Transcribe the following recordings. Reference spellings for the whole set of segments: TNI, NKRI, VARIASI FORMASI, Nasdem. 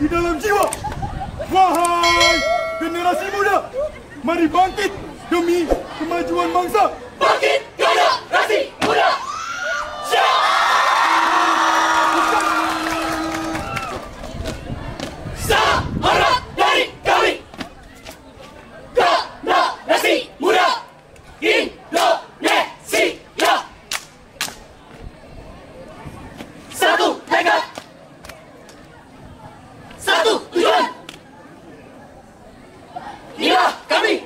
di dalam jiwa. Wahai generasi muda, mari bangkit demi kemajuan bangsa. Bangkit generasi muda. Semangat dari kami, generasi muda Indonesia. Satu tekad, satu tujuan. Inilah kami,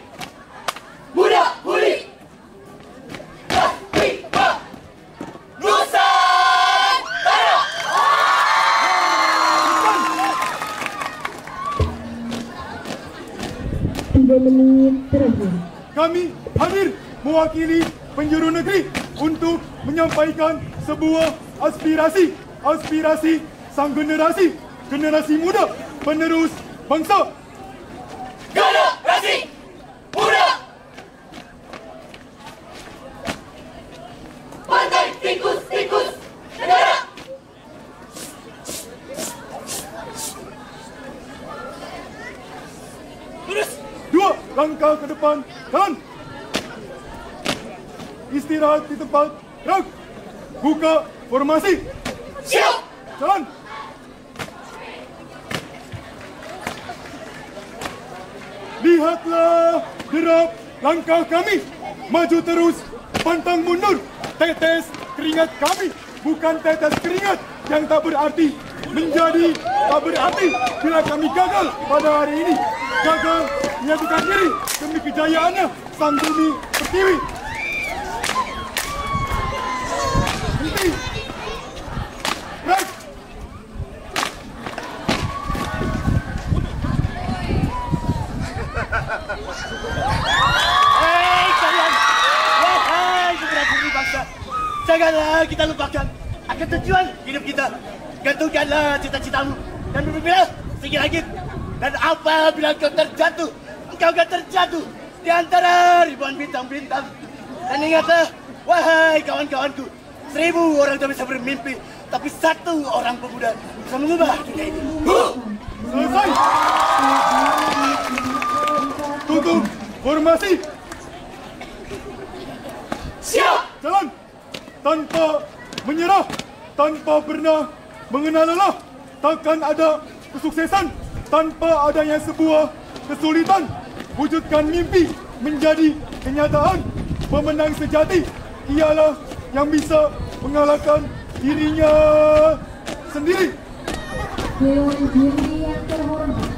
muda muli. Kami hadir mewakili penjuru negeri untuk menyampaikan sebuah aspirasi sang generasi, generasi muda penerus bangsa. Generasi muda pantai tikus-tikus negara. Dua langkah ke depan, kanan. Istirahat di tempat gerak. Buka formasi. Siap. Jalan. Lihatlah derap langkah kami. Maju terus, pantang mundur. Tetes keringat kami bukan tetes keringat yang tak berarti, menjadi tak berarti bila kami gagal pada hari ini. Gagal menyatukan diri demi kejayaannya sang bumi pertiwi. Henti. Break. Hei kalian, wahai generasi muda bangsa, janganlah kita lupakan akan tujuan hidup kita. Gantungkanlah cita-citamu dan berpikirlah setinggi langit. Dan apabila kau terjatuh, engkau akan terjatuh di antara ribuan bintang-bintang. Dan ingatlah, wahai kawan-kawanku, 1000 orang tak bisa bermimpi, tapi satu orang pemuda bisa mengubah dunia ini. Selesai. Tutup formasi. Siap. Jalan. Tanpa menyerah, tanpa pernah mengenal lelah. Takkan ada kesuksesan tanpa adanya sebuah kesulitan. Wujudkan mimpi menjadi kenyataan. Pemenang sejati ialah yang bisa mengalahkan dirinya sendiri. Dewan Juri yang terhormat,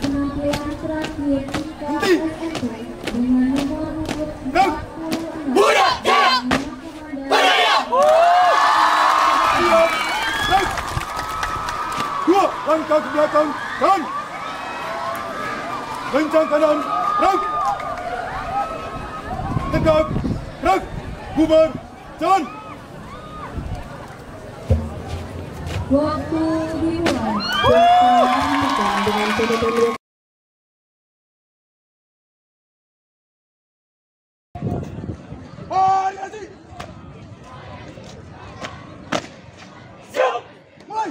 penampilan terakhir kita dengan nomor urut 40. Muda Jaya Berjaya. Dua langkah ke belakang, kanan. Kencang kanan, gerak. Tegak, gerak. Bubar, jalan. Waktu dimulai. Dengan pedoman. Variasi. Siap, mulai.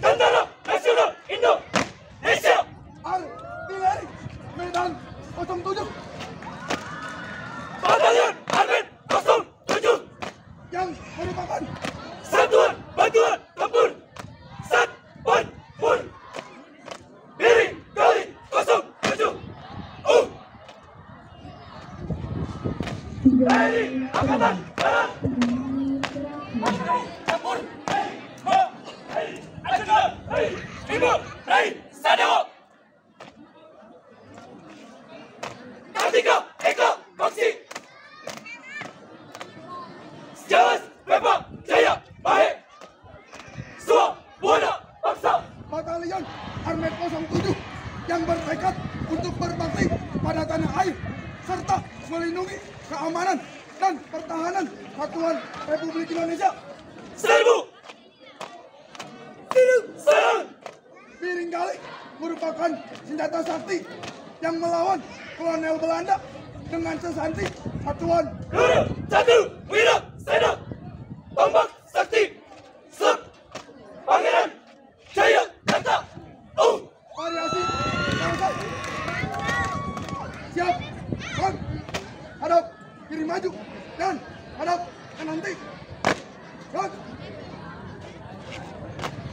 Tentara Nasional Indonesia. Artileri Medan 07, Batalion Armet 07, yang merupakan Satuan Bantuan Tempur Satpol Pur Biri Kali 07. Dari Angkatan Darat Tempur. Hei, ibu, hei, sadeo. Kartika Eka Baksi. Sejawas Bebak Jaya Baik. Suwa Buana Bangsa. Batalion Armet 07 yang bertekad untuk berbakti pada tanah air serta melindungi keamanan dan pertahanan Satuan Republik Indonesia. Serbu. Serang! Piring Kali merupakan senjata sakti yang melawan kolonel Belanda dengan sesanti satuan. Guru, Satu, Wira, Sena, Tombak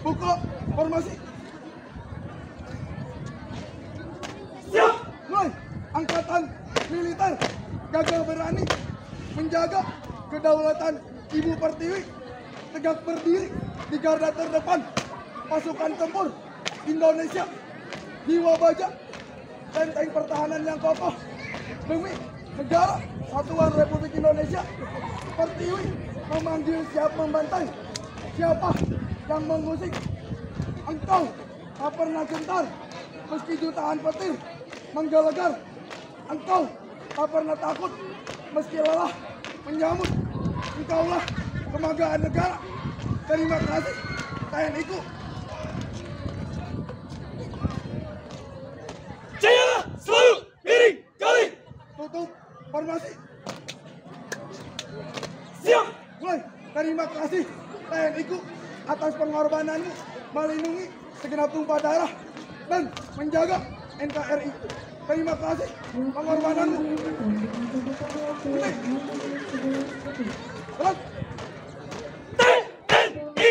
buku formasi. Siap, mulai. Angkatan militer gagal berani menjaga kedaulatan Ibu Pertiwi, tegak berdiri di garda terdepan pasukan tempur Indonesia. Jiwa baja, benteng pertahanan yang kokoh demi negara Satuan Republik Indonesia. Pertiwi memanggil siap membantai. Siapa yang mengusik, engkau tak pernah gentar meski jutaan petir menggelegar. Engkau tak pernah takut meski lelah menyambut. Engkaulah kebanggaan negara. Terima kasih TNI-ku. Jayalah selalu, miring kali. Tutup formasi. Siap, mulai. Terima kasih TNI-ku atas pengorbananmu melindungi segenap tumpah darah dan menjaga NKRI. Terima kasih pengorbananmu. TNI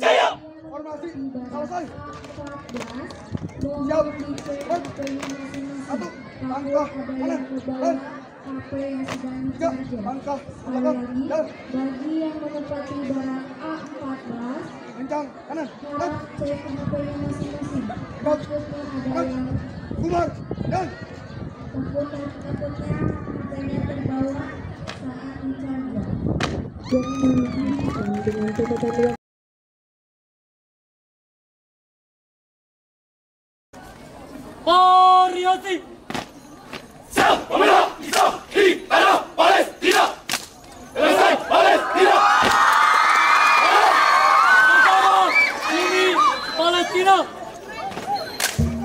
Jaya. Formasi selesai. Siap. Satu langkah kanan dan tiga langkah belakang dan bagi yang menempati barang A14 kencang kanan dan keluar dan takutnya hanya terbawa saat mencanda dengan catatan. Variasi.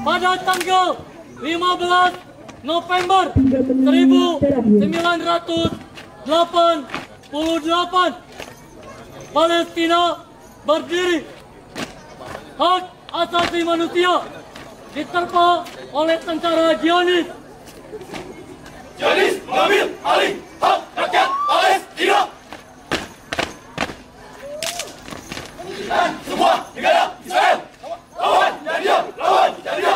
Pada tanggal 15 November 1988 Palestina berdiri. Hak asasi manusia diterpa oleh tentara Zionis. Zionis mengambil alih hak rakyat Palestina dan semua negara Israel. Lawan dan dia, lawan dan dia.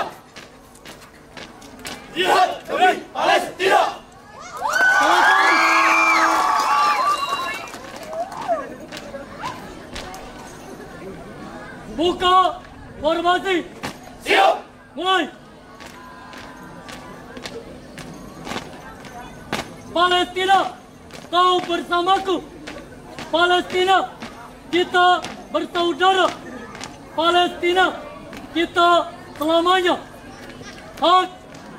Jihad demi Palestina. Buka formasi. Siap. Mulai. Palestina, kau bersamaku. Palestina, kita bersaudara. Palestina, kita selamanya. Hak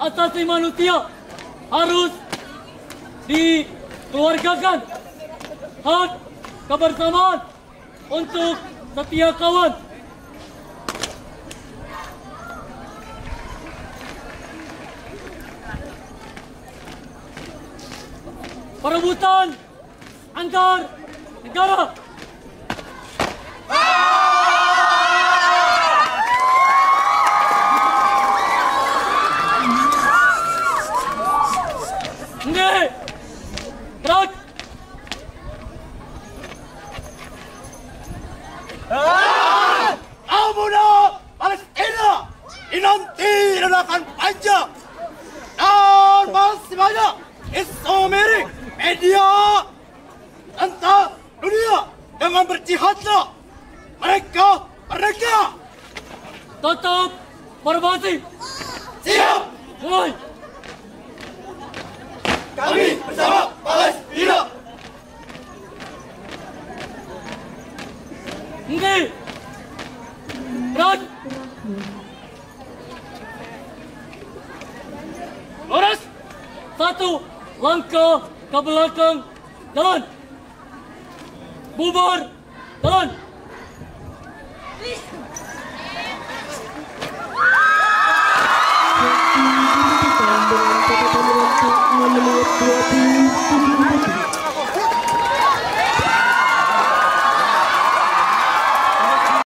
asasi manusia harus dikeluargakan. Hak kebersamaan untuk setiap kawan. Perebutan antar negara. Langkah ke belakang, jalan, bubar, jalan.